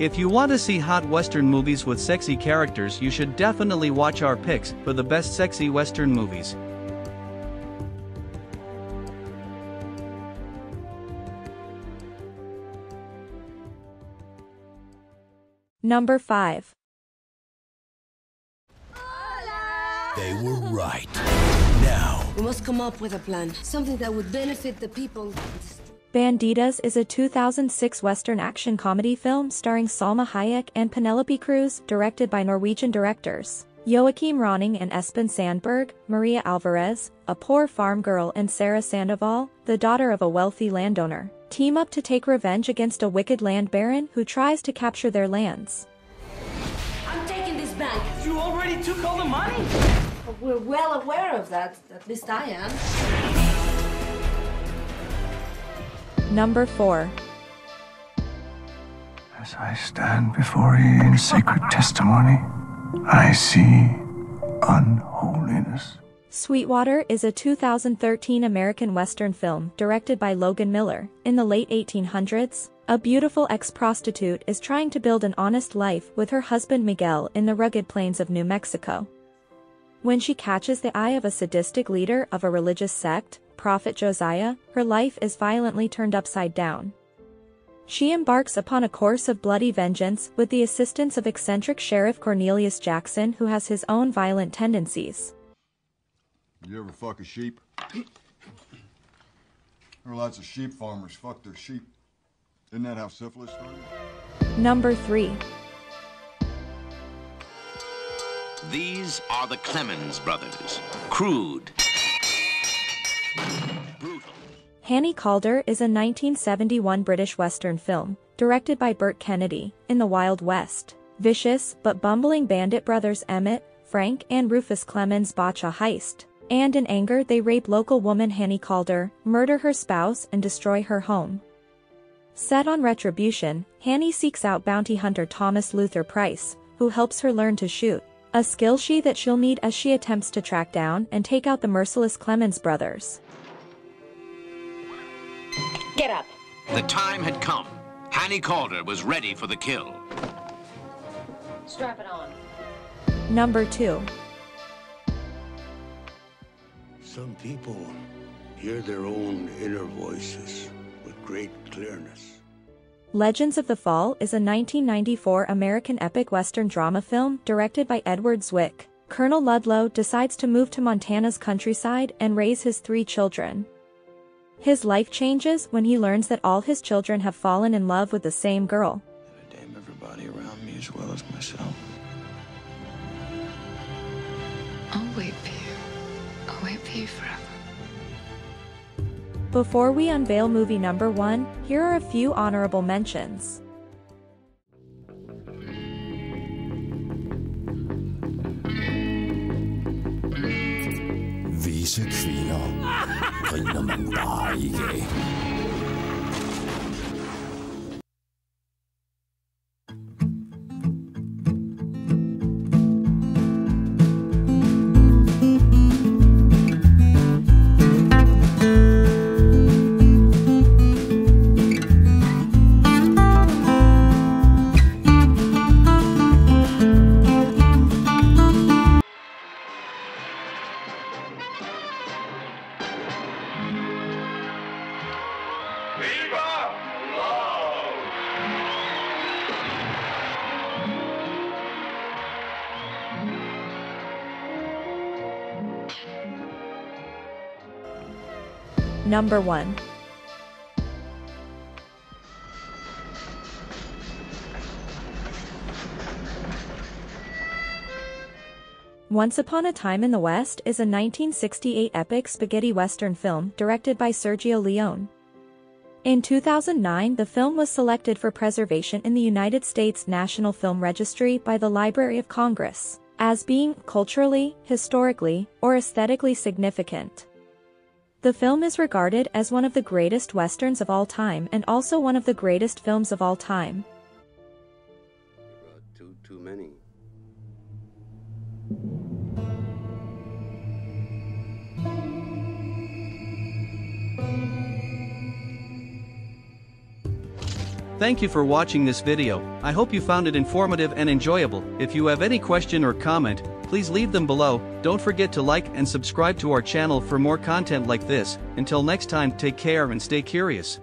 If you want to see hot Western movies with sexy characters, you should definitely watch our picks for the best sexy Western movies. Number 5. They were right. Now, we must come up with a plan, something that would benefit the people. Bandidas is a 2006 Western action comedy film starring Salma Hayek and Penelope Cruz, directed by Norwegian directors Joachim Ronning and Espen Sandberg. Maria Alvarez, a poor farm girl, and Sarah Sandoval, the daughter of a wealthy landowner, team up to take revenge against a wicked land baron who tries to capture their lands. I'm taking this back. You already took all the money? We're well aware of that, at least I am. Number 4. As I stand before you in sacred testimony, I see unholiness. Sweetwater is a 2013 American Western film directed by Logan Miller. In the late 1800s, a beautiful ex-prostitute is trying to build an honest life with her husband Miguel in the rugged plains of New Mexico, when she catches the eye of a sadistic leader of a religious sect, Prophet Josiah. Her life is violently turned upside down. She embarks upon a course of bloody vengeance with the assistance of eccentric Sheriff Cornelius Jackson, who has his own violent tendencies. You ever fuck a sheep? There are lots of sheep farmers fuck their sheep. Isn't that how syphilis started? Number 3. These are the Clemens brothers. Crude. Brutal. Hannie Caulder is a 1971 British Western film, directed by Burt Kennedy. In the Wild West, vicious but bumbling bandit brothers Emmett, Frank, and Rufus Clemens botch a heist, and in anger they rape local woman Hannie Caulder, murder her spouse, and destroy her home. Set on retribution, Hannie seeks out bounty hunter Thomas Luther Price, who helps her learn to shoot, a skill she'll need as she attempts to track down and take out the merciless Clemens brothers. Get up! The time had come. Hannie Caulder was ready for the kill. Strap it on. Number 2. Some people hear their own inner voices with great clearness. Legends of the Fall is a 1994 American epic Western drama film directed by Edward Zwick. Colonel Ludlow decides to move to Montana's countryside and raise his 3 children. His life changes when he learns that all his children have fallen in love with the same girl. I damn everybody around me as well as myself. I'll wait for you. I'll wait for you forever. Before we unveil movie number 1, here are a few honorable mentions. Vise kvinder griner man bare ikke af. Number 1. Once Upon a Time in the West is a 1968 epic spaghetti Western film directed by Sergio Leone. In 2009, the film was selected for preservation in the United States National Film Registry by the Library of Congress, as being culturally, historically, or aesthetically significant. The film is regarded as one of the greatest Westerns of all time and also one of the greatest films of all time. You brought too many. Thank you for watching this video. I hope you found it informative and enjoyable. If you have any question or comment, please leave them below. Don't forget to like and subscribe to our channel for more content like this. Until next time, take care and stay curious.